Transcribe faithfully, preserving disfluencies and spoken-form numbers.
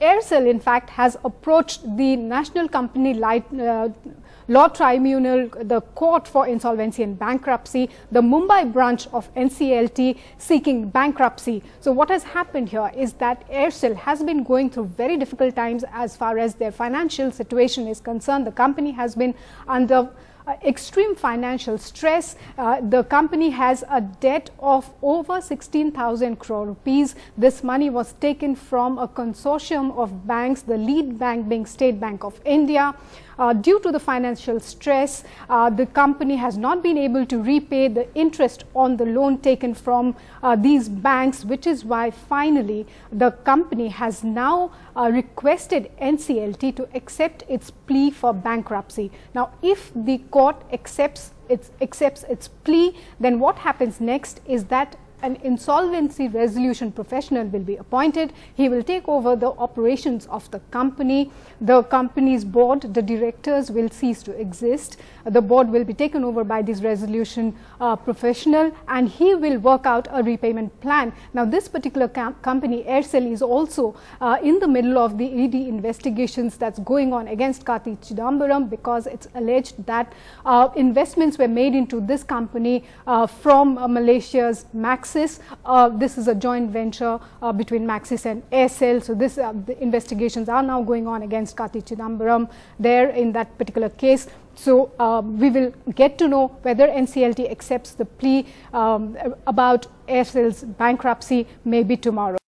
Aircel, in fact, has approached the National Company Light, uh, Law Tribunal, the Court for Insolvency and Bankruptcy, the Mumbai branch of N C L T, seeking bankruptcy. So what has happened here is that Aircel has been going through very difficult times as far as their financial situation is concerned. The company has been under Uh, extreme financial stress. Uh, the company has a debt of over sixteen thousand crore rupees. This money was taken from a consortium of banks, the lead bank being State Bank of India. Uh, due to the financial stress, uh, the company has not been able to repay the interest on the loan taken from uh, these banks, which is why finally the company has now uh, requested N C L T to accept its plea for bankruptcy. Now, if the court accepts its, accepts its plea, then what happens next is that an insolvency resolution professional will be appointed. He will take over the operations of the company. The company's board, the directors, will cease to exist. The board will be taken over by this resolution uh, professional, and he will work out a repayment plan. Now, this particular com company, Aircel, is also uh, in the middle of the E D investigations that's going on against Karti Chidambaram, because it's alleged that uh, investments were made into this company uh, from uh, Malaysia's Maxis. Uh, this is a joint venture uh, between Maxis and Aircel. So this, uh, the investigations are now going on against Karti Chidambaram there in that particular case. So uh, we will get to know whether N C L T accepts the plea um, about Aircel's bankruptcy maybe tomorrow.